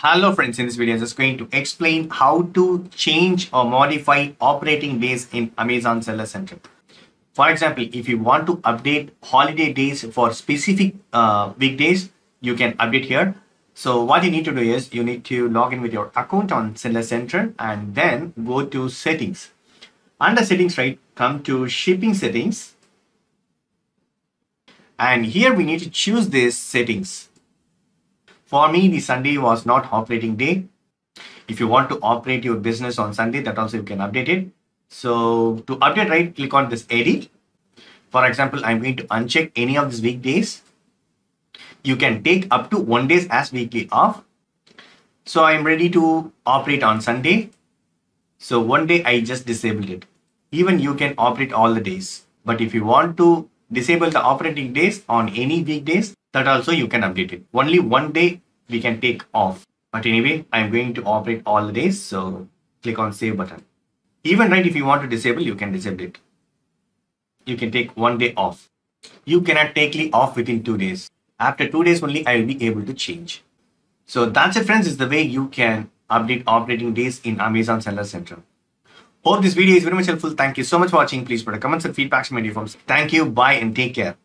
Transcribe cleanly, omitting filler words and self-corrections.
Hello friends, in this video I'm just going to explain how to change or modify operating days in Amazon Seller Central. For example, if you want to update holiday days for specific weekdays, you can update here. So what you need to do is you need to log in with your account on Seller Central and then go to settings. Under settings, right, come to shipping settings. And here we need to choose these settings. For me, the Sunday was not operating day. If you want to operate your business on Sunday, that also you can update it. So to update, right, click on this edit. For example, I'm going to uncheck any of these weekdays. You can take up to 1 day as weekly off. So I'm ready to operate on Sunday. So 1 day I just disabled it. Even you can operate all the days. But if you want to disable the operating days on any weekdays, that also you can update it. Only 1 day we can take off. But anyway, I'm going to operate all the days. So click on save button. Even right, if you want to disable, you can disable it. You can take 1 day off. You cannot take leave off within 2 days. After 2 days only, I will be able to change. So that's it friends, is the way you can update operating days in Amazon Seller Central. Hope this video is very much helpful. Thank you so much for watching. Please put a comment and feedback from your forums. Thank you. Bye and take care.